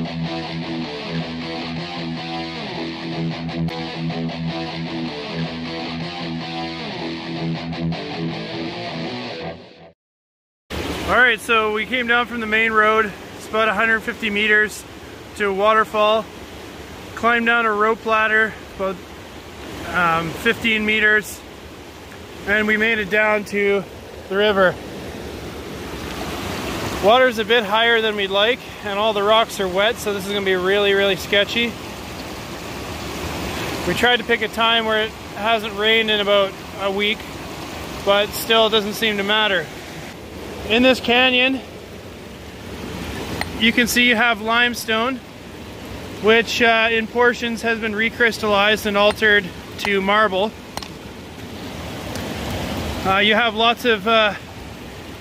All right, so we came down from the main road. It's about 150 meters to a waterfall. Climbed down a rope ladder, about 15 meters, and we made it down to the river. Water's a bit higher than we'd like, and all the rocks are wet, so this is gonna be really sketchy. We tried to pick a time where it hasn't rained in about a week, but still it doesn't seem to matter. In this canyon, you can see you have limestone, which in portions has been recrystallized and altered to marble. You have lots of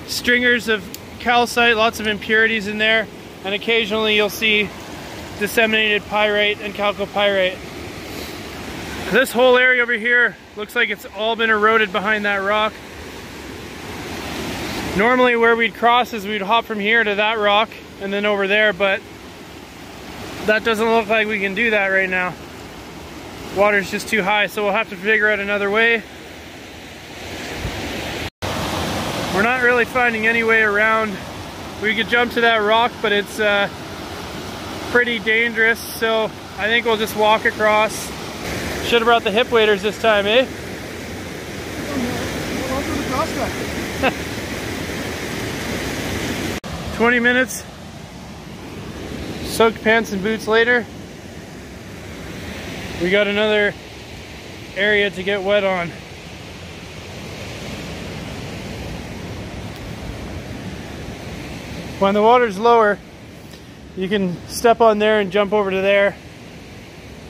stringers of calcite, lots of impurities in there, and occasionally you'll see disseminated pyrite and chalcopyrite. This whole area over here looks like it's all been eroded behind that rock. Normally where we'd cross is we'd hop from here to that rock and then over there, but that doesn't look like we can do that right now. Water's just too high, so we'll have to figure out another way. We're not really finding any way around. We could jump to that rock, but it's pretty dangerous, so I think we'll just walk across. Should have brought the hip waders this time, eh? We'll do the crossback. 20 minutes. Soaked pants and boots later. We got another area to get wet on. When the water's lower, you can step on there and jump over to there,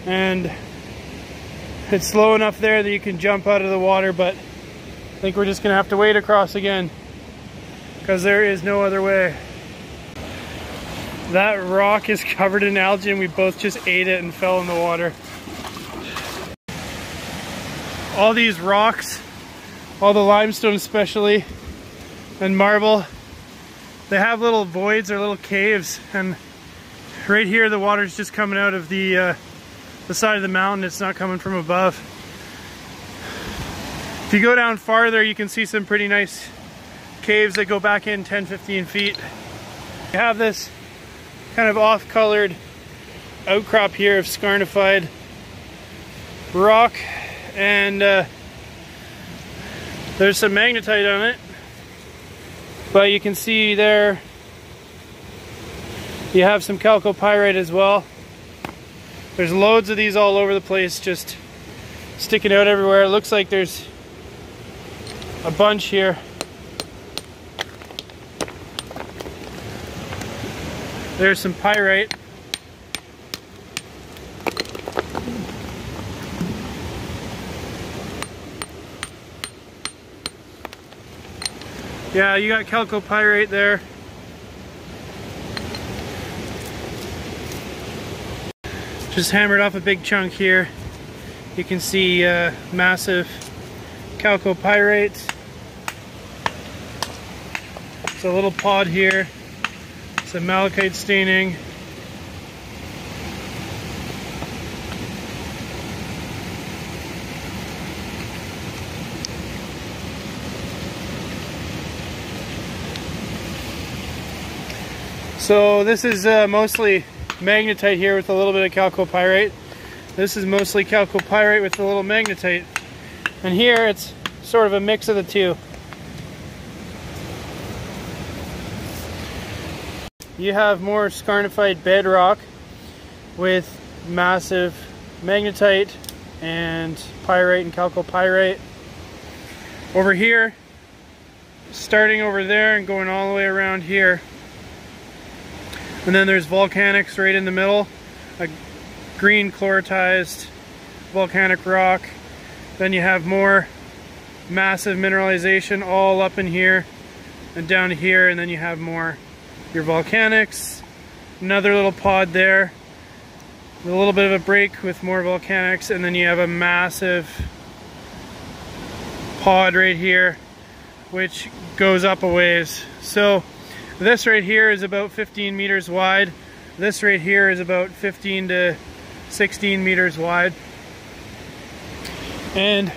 and it's slow enough there that you can jump out of the water, but I think we're just gonna have to wade across again because there is no other way. That rock is covered in algae and we both just ate it and fell in the water. All these rocks, all the limestone especially, and marble, they have little voids or little caves, and right here the water's just coming out of the side of the mountain. It's not coming from above. If you go down farther, you can see some pretty nice caves that go back in 10-15 feet. You have this kind of off-colored outcrop here of scarnified rock, and there's some magnetite on it. But you can see there, you have some chalcopyrite as well. There's loads of these all over the place, just sticking out everywhere. It looks like there's a bunch here. There's some pyrite. Yeah, you got chalcopyrite there. Just hammered off a big chunk here. You can see massive chalcopyrite. It's a little pod here. Some malachite staining. So this is mostly magnetite here with a little bit of chalcopyrite. This is mostly chalcopyrite with a little magnetite. And here it's sort of a mix of the two. You have more scarnified bedrock with massive magnetite and pyrite and chalcopyrite. Over here, starting over there and going all the way around here. And then there's volcanics right in the middle, a green chloritized volcanic rock. Then you have more massive mineralization all up in here and down here, and then you have more your volcanics. Another little pod there, a little bit of a break with more volcanics, and then you have a massive pod right here which goes up a ways. So this right here is about 15 meters wide This right here is about 15 to 16 meters wide. And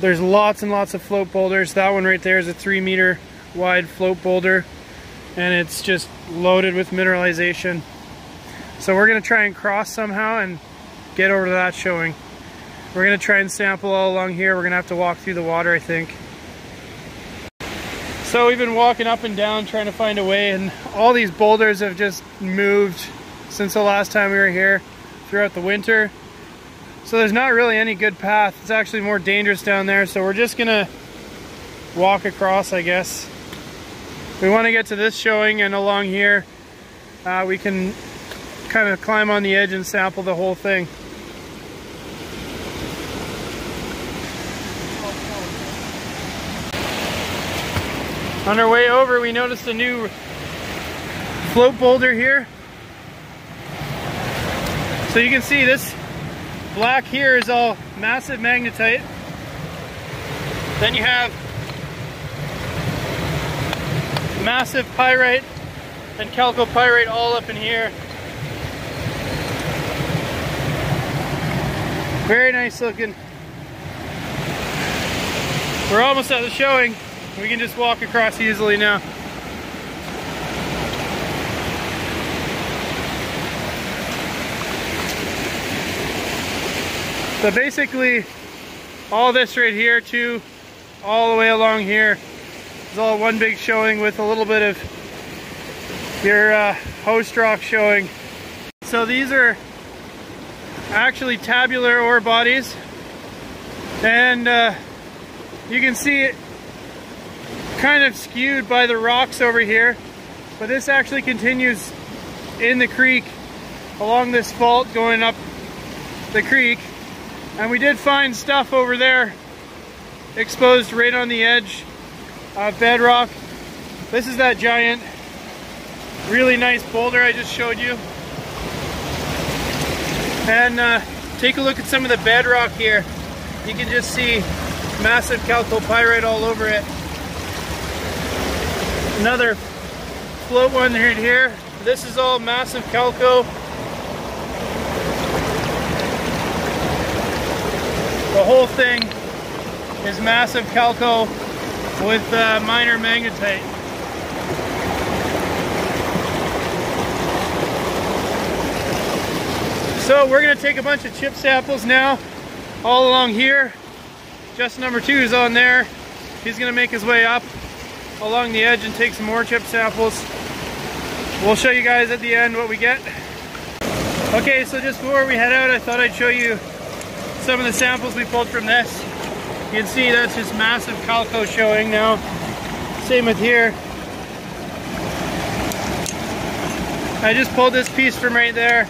there's lots and lots of float boulders. That one right there is a 3 meter wide float boulder, and it's just loaded with mineralization. So we're gonna try and cross somehow and get over to that showing. We're gonna try and sample all along here. We're gonna have to walk through the water, I think. So we've been walking up and down trying to find a way, and all these boulders have just moved since the last time we were here throughout the winter. So there's not really any good path. It's actually more dangerous down there, so we're just gonna walk across, I guess. We want to get to this showing, and along here we can kind of climb on the edge and sample the whole thing. On our way over, we noticed a new float boulder here. So you can see this black here is all massive magnetite. Then you have massive pyrite and chalcopyrite all up in here. Very nice looking. We're almost at the showing. We can just walk across easily now. So basically, all this right here too, all the way along here, is all one big showing with a little bit of your host rock showing. So these are actually tabular ore bodies, and you can see it kind of skewed by the rocks over here, but this actually continues in the creek along this fault going up the creek. And we did find stuff over there exposed right on the edge of bedrock. This is that giant, really nice boulder I just showed you. And take a look at some of the bedrock here. You can just see massive chalcopyrite all over it. Another float one right here. This is all massive calco. The whole thing is massive calco with minor magnetite. So we're going to take a bunch of chip samples now all along here. Just number two is on there. He's going to make his way up along the edge and take some more chip samples. We'll show you guys at the end what we get. Okay, so just before we head out, I thought I'd show you some of the samples we pulled from this. You can see that's just massive calco showing now. Same with here. I just pulled this piece from right there.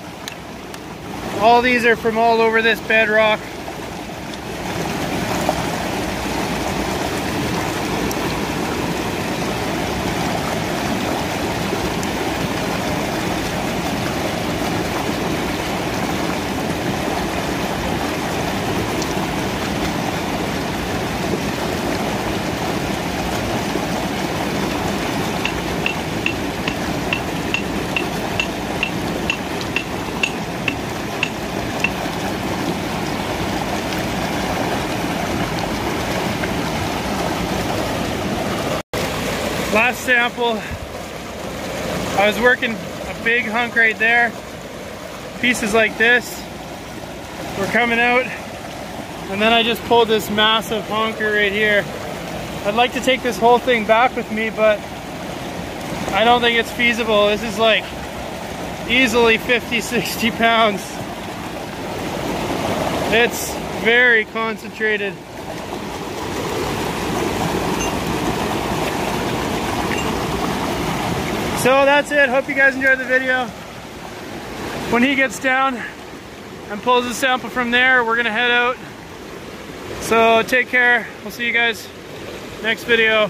All these are from all over this bedrock. Last sample, I was working a big hunk right there. Pieces like this were coming out, and then I just pulled this massive honker right here. I'd like to take this whole thing back with me, but I don't think it's feasible. This is like easily 50, 60 pounds. It's very concentrated. So that's it. Hope you guys enjoyed the video. When he gets down and pulls the sample from there, we're gonna head out. So take care. We'll see you guys next video.